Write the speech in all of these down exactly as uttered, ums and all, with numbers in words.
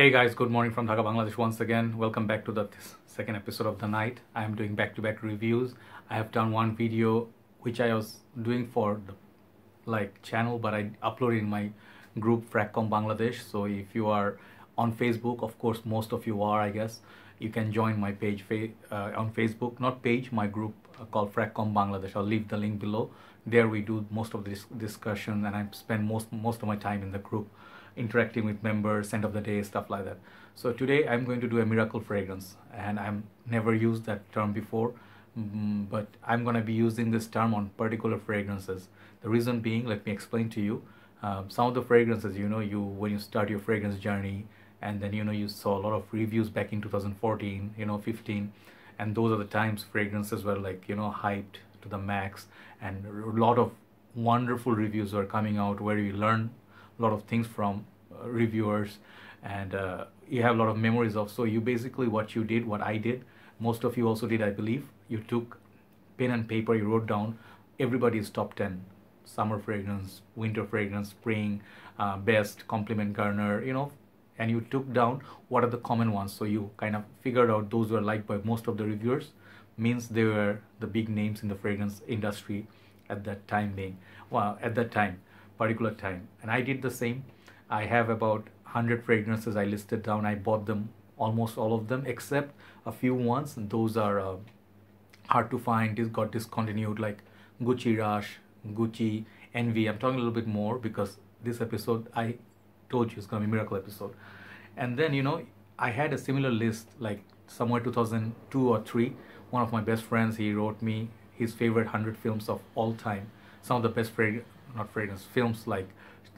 Hey guys, good morning from Dhaka, Bangladesh once again. Welcome back to the second episode of the night. I am doing back-to-back reviews. I have done one video which I was doing for the like channel, but I uploaded in my group FragCom Bangladesh. So if you are on Facebook, of course most of you are, I guess, you can join my page uh, on Facebook, not page, my group called FragCom Bangladesh. I'll leave the link below. There we do most of this discussion and I spend most, most of my time in the group, interacting with members, scent of the day, stuff like that. So today I'm going to do a miracle fragrance, and I'm never used that term before, but I'm gonna be using this term on particular fragrances. The reason being, let me explain to you. Uh, some of the fragrances, you know, you when you start your fragrance journey, and then you know you saw a lot of reviews back in two thousand fourteen, you know, fifteen, and those are the times fragrances were like, you know, hyped to the max, and a lot of wonderful reviews were coming out where you learn lot of things from uh, reviewers, and uh, you have a lot of memories of. So you basically, what you did, what I did, most of you also did, I believe, you took pen and paper, you wrote down everybody's top ten summer fragrance, winter fragrance, spring, uh, best, compliment garner, you know, and you took down what are the common ones. So you kind of figured out those were liked by most of the reviewers, means they were the big names in the fragrance industry at that time being, well, at that time. particular time. And I did the same. I have about one hundred fragrances I listed down. I bought them, almost all of them, except a few ones, and those are uh, hard to find, it got discontinued, like Gucci Rush, Gucci Envy. I'm talking a little bit more because this episode, I told you, it's gonna be a miracle episode. And then, you know, I had a similar list like somewhere two thousand two or three. One of my best friends, he wrote me his favorite one hundred films of all time, some of the best fragrances, not fragrance, films like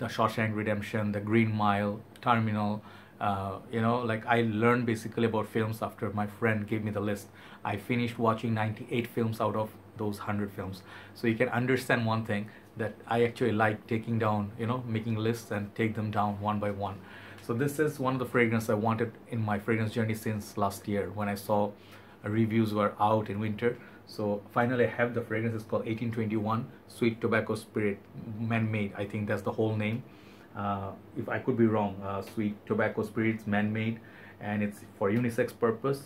The Shawshank Redemption, The Green Mile, Terminal, uh, you know, like I learned basically about films after my friend gave me the list. I finished watching ninety-eight films out of those one hundred films. So you can understand one thing, that I actually like taking down, you know, making lists and take them down one by one. So this is one of the fragrances I wanted in my fragrance journey since last year when I saw reviews were out in winter. So finally I have the fragrance. It's called eighteen twenty-one Sweet Tobacco Spirit Man-made. I think that's the whole name. Uh, if I could be wrong, uh, Sweet Tobacco Spirits Man-made, and it's for unisex purpose,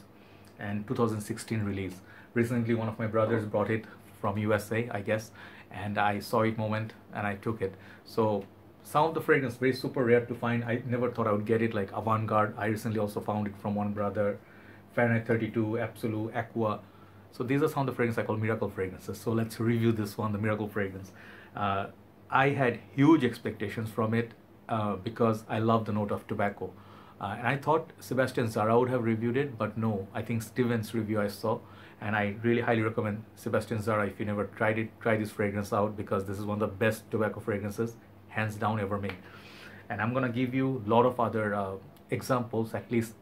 and two thousand sixteen release. Recently one of my brothers brought it from U S A, I guess, and I saw it moment and I took it. So some of the fragrance very super rare to find. I never thought I would get it, like Avant-Garde. I recently also found it from one brother. Fahrenheit thirty-two Absolute Aqua. So these are some of the fragrances I call miracle fragrances. So let's review this one, the miracle fragrance. Uh, I had huge expectations from it uh, because I love the note of tobacco. Uh, and I thought Sebastian Zara would have reviewed it, but no, I think Steven's review I saw. And I really highly recommend Sebastian Zara. If you never tried it, try this fragrance out because this is one of the best tobacco fragrances, hands down, ever made. And I'm gonna give you a lot of other uh, examples, at least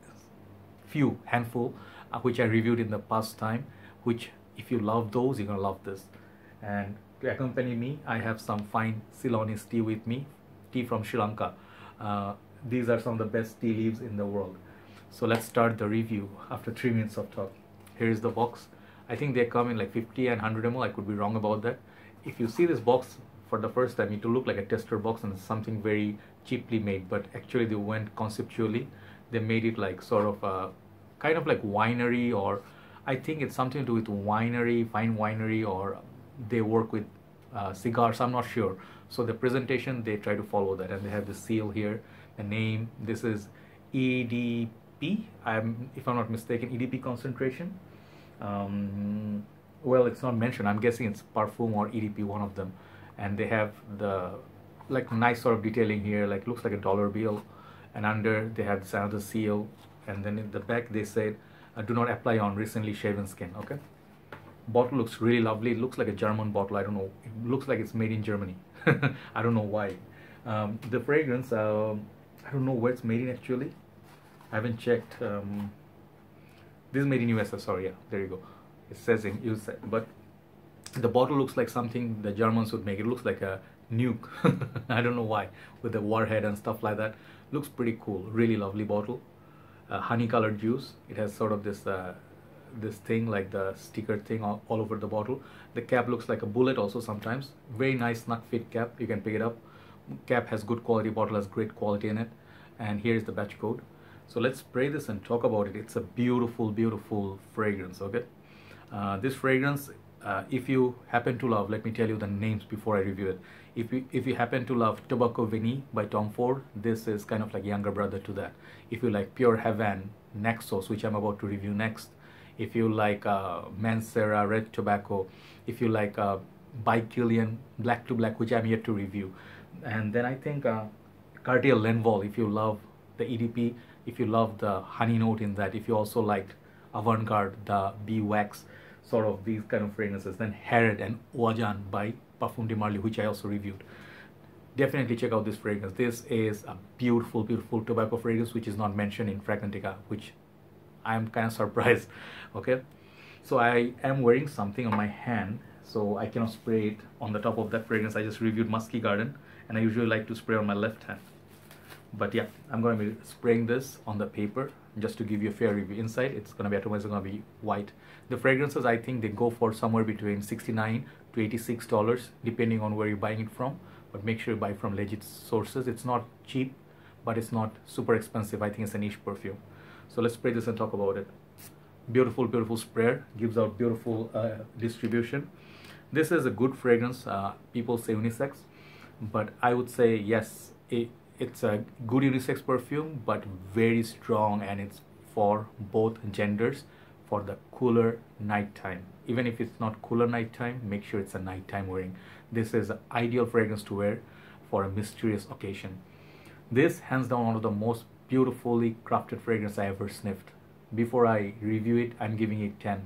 few, handful, uh, which I reviewed in the past time, which if you love those, you're gonna love this. And to accompany me, I have some fine Ceylonese tea with me, tea from Sri Lanka. Uh, these are some of the best tea leaves in the world. So let's start the review after three minutes of talk. Here is the box. I think they come in like fifty and one hundred milliliters, I could be wrong about that. If you see this box for the first time, it will look like a tester box and something very cheaply made, but actually they went conceptually, they made it like sort of a, kind of like winery, or I think it's something to do with winery, fine winery, or they work with uh, cigars, I'm not sure. So the presentation, they try to follow that, and they have the seal here, the name. This is E D P, I'm, if I'm not mistaken, E D P concentration. Um, well, it's not mentioned, I'm guessing it's Parfum or E D P, one of them. And they have the like nice sort of detailing here, like looks like a dollar bill, and under they have this another seal, and then in the back they said, Uh, do not apply on recently shaven skin. Okay, bottle looks really lovely. It looks like a German bottle. I don't know. It looks like it's made in Germany. I don't know why. Um, the fragrance, uh, I don't know where it's made in actually. I haven't checked. Um, this is made in U S A. Sorry, yeah, there you go. It says in U S A, but the bottle looks like something the Germans would make. It looks like a nuke. I don't know why, with the warhead and stuff like that. Looks pretty cool. Really lovely bottle. Uh, honey colored juice. It has sort of this uh, this thing like the sticker thing all, all over the bottle. The cap looks like a bullet also sometimes. Very nice snug fit cap, you can pick it up. Cap has good quality, bottle has great quality in it. And here is the batch code. So let's spray this and talk about it. It's a beautiful, beautiful fragrance, okay? Uh, this fragrance, uh, if you happen to love, let me tell you the names before I review it. If you, if you happen to love Tobacco Vanille by Tom Ford, this is kind of like younger brother to that. If you like Pure Havane, Naxos, which I'm about to review next. If you like uh, Mancera, Red Tobacco. If you like uh, By Killian, Black to Black, which I'm yet to review. And then I think uh, Cartier L'Envol, if you love the E D P, if you love the honey note in that, if you also liked Avant-Garde, the bee wax, sort of these kind of fragrances, then Herod and Oajan by Parfum de Marly, which I also reviewed. Definitely check out this fragrance. This is a beautiful, beautiful tobacco fragrance, which is not mentioned in Fragrantica, which I am kind of surprised, okay? So I am wearing something on my hand, so I cannot spray it on the top of that fragrance. I just reviewed Musky Garden, and I usually like to spray on my left hand. But yeah, I'm going to be spraying this on the paper just to give you a fair review. Inside, it's going to be atomized, it's going to be white. The fragrances, I think they go for somewhere between sixty-nine to eighty-six dollars, depending on where you're buying it from. But make sure you buy from legit sources. It's not cheap, but it's not super expensive. I think it's a niche perfume. So let's spray this and talk about it. Beautiful, beautiful sprayer. Gives out beautiful uh, distribution. This is a good fragrance. Uh, people say unisex, but I would say yes, it, it's a good unisex perfume, but very strong, and it's for both genders for the cooler nighttime. Even if it's not cooler nighttime, make sure it's a nighttime wearing. This is an ideal fragrance to wear for a mysterious occasion. This, hands down, one of the most beautifully crafted fragrance I ever sniffed. Before I review it, I'm giving it ten.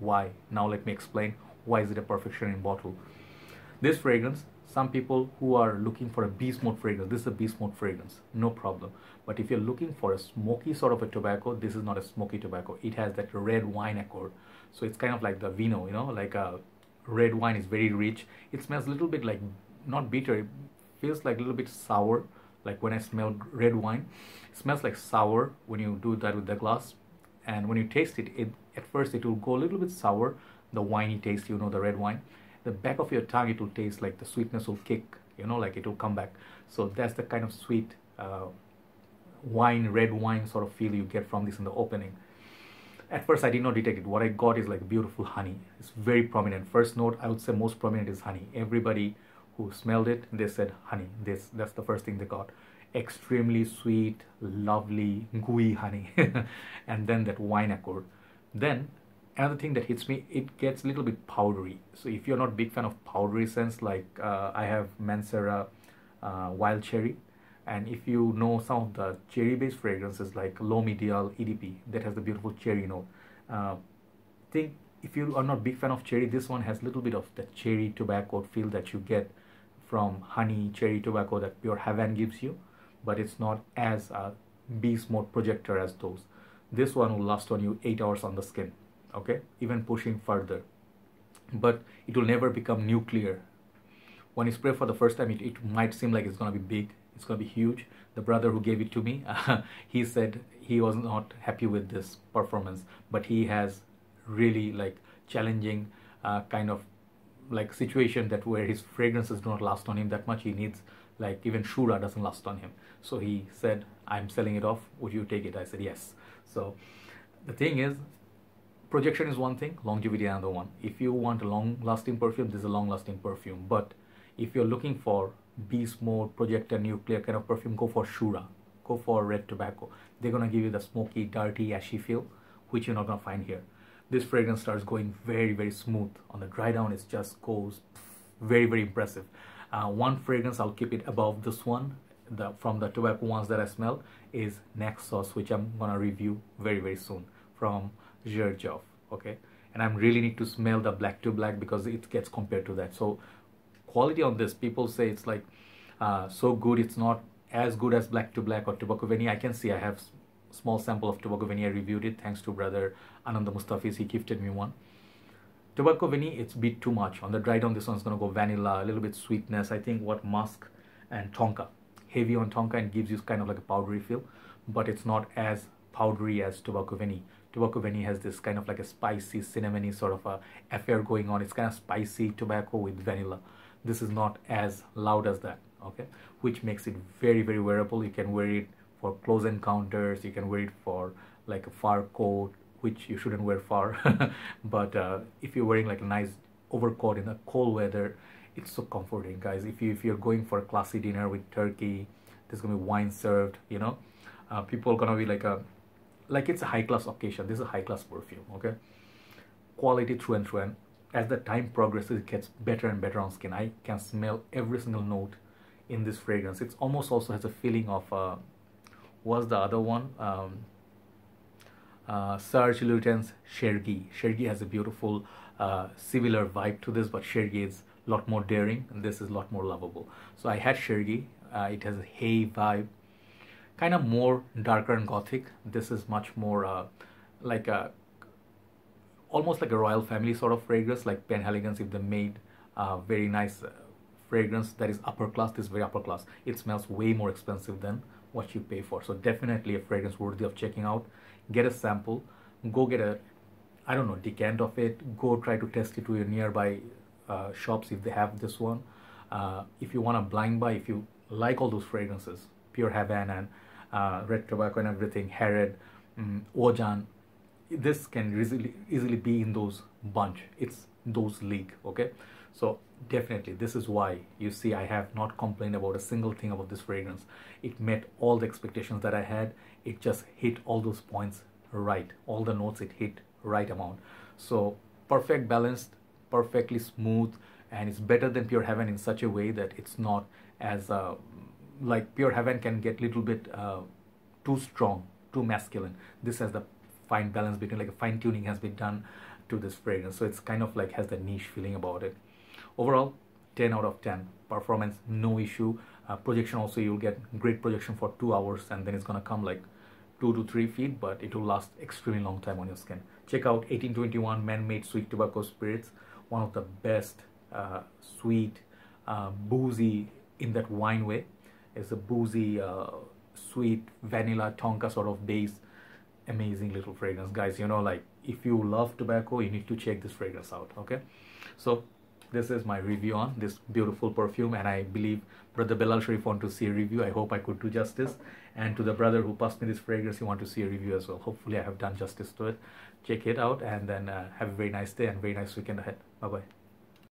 Why? Now let me explain why is it a perfection in bottle. This fragrance, some people who are looking for a beast mode fragrance, this is a beast mode fragrance, no problem. But if you're looking for a smoky sort of a tobacco, this is not a smoky tobacco. It has that red wine accord. So it's kind of like the vino, you know, like a red wine is very rich. It smells a little bit like, not bitter, it feels like a little bit sour. Like when I smell red wine, it smells like sour when you do that with the glass. And when you taste it, it at first it will go a little bit sour, the winey taste, you know, the red wine. The back of your tongue, it will taste like the sweetness will kick, you know, like it will come back. So that's the kind of sweet uh, wine, red wine sort of feel you get from this in the opening. At first, I did not detect it. What I got is like beautiful honey. It's very prominent. First note, I would say most prominent is honey. Everybody who smelled it, they said honey. This, that's the first thing they got. Extremely sweet, lovely, gooey honey. And then that wine accord. Then another thing that hits me, it gets a little bit powdery. So if you're not a big fan of powdery scents, like uh, I have Mancera uh, Wild Cherry. And if you know some of the cherry-based fragrances like Lomidial E D P, that has the beautiful cherry note. Uh, think if you are not a big fan of cherry, this one has a little bit of the cherry tobacco feel that you get from honey, cherry tobacco that Pure Havane gives you. But it's not as a beast mode projector as those. This one will last on you eight hours on the skin, okay? Even pushing further. But it will never become nuclear. When you spray for the first time, it, it might seem like it's gonna be big, it's gonna be huge. The brother who gave it to me, uh, he said he was not happy with this performance, but he has really like challenging uh, kind of like situation that where his fragrances do not last on him that much. He needs, like even Shura doesn't last on him. So he said, I'm selling it off, would you take it? I said, yes. So the thing is, projection is one thing, longevity is another one. If you want a long-lasting perfume, this is a long-lasting perfume. But if you're looking for beast mode, projector, nuclear kind of perfume, go for Shura, go for Red Tobacco. They're gonna give you the smoky, dirty, ashy feel, which you're not gonna find here. This fragrance starts going very, very smooth. On the dry down, it just goes very, very impressive. Uh, one fragrance, I'll keep it above this one, the, from the tobacco ones that I smell, is Naxos, which I'm gonna review very, very soon, from Zirjov, okay? And I really need to smell the Black to Black because it gets compared to that. So quality on this, people say it's like uh, so good, it's not as good as Black to Black or Tobacco Vanille. I can see I have small sample of Tobacco Vanille. I reviewed it thanks to brother Ananda Mustafiz, he gifted me one. Tobacco Vanille, it's a bit too much. On the dry down, this one's gonna go vanilla, a little bit sweetness, I think what musk and tonka. Heavy on tonka and gives you kind of like a powdery feel, but it's not as powdery as Tobacco Vanille. Tobacco Vanille has this kind of like a spicy, cinnamony sort of a affair going on. It's kind of spicy tobacco with vanilla. This is not as loud as that, okay? Which makes it very, very wearable. You can wear it for close encounters, you can wear it for like a fur coat, which you shouldn't wear far but uh, if you're wearing like a nice overcoat in the cold weather, it's so comforting, guys. If, you, if you're going for a classy dinner with turkey, there's gonna be wine served, you know, uh, people are gonna be like a like it's a high-class occasion. This is a high-class perfume, okay? Quality through and through, and as the time progresses, it gets better and better on skin. I can smell every single note in this fragrance. It's almost also has a feeling of uh, what's the other one? Um, Uh, Serge Lutens Chergui. Chergui has a beautiful uh, similar vibe to this, but Chergui is a lot more daring and this is a lot more lovable. So I had Chergui. Uh, it has a hay vibe, kind of more darker and gothic. This is much more uh, like a almost like a royal family sort of fragrance, like Penhaligon's if they made uh, very nice uh, fragrance that is upper class. This is very upper class. It smells way more expensive than what you pay for. So definitely a fragrance worthy of checking out. Get a sample, go get a, I don't know, decant of it, go try to test it to your nearby uh, shops if they have this one. Uh, if you want a blind buy, if you like all those fragrances, Pure Havane and uh, Red Tobacco and everything, Herod, um, Oajan, this can easily, easily be in those bunch. It's those league, okay? So definitely, this is why you see I have not complained about a single thing about this fragrance. It met all the expectations that I had. It just hit all those points right, all the notes, it hit right amount. So perfect balanced, perfectly smooth, and it's better than Pure Havane in such a way that it's not as uh, like Pure Havane can get a little bit uh, too strong, too masculine. This has the fine balance between, like a fine tuning has been done to this fragrance, so it's kind of like has the niche feeling about it. Overall, ten out of ten, performance no issue. Uh, projection also, you'll get great projection for two hours, and then it's gonna come like two to three feet, but it will last extremely long time on your skin. Check out eighteen twenty-one Man-Made Sweet Tobacco Spirits, one of the best uh, sweet, uh, boozy in that wine way. It's a boozy, uh, sweet, vanilla, tonka sort of base. Amazing little fragrance, guys. You know, like if you love tobacco, you need to check this fragrance out, okay? So this is my review on this beautiful perfume, and I believe Brother Belal Sharif want to see a review. I hope I could do justice. And to the brother who passed me this fragrance, he want to see a review as well. Hopefully I have done justice to it. Check it out, and then uh, have a very nice day and very nice weekend ahead. Bye-bye.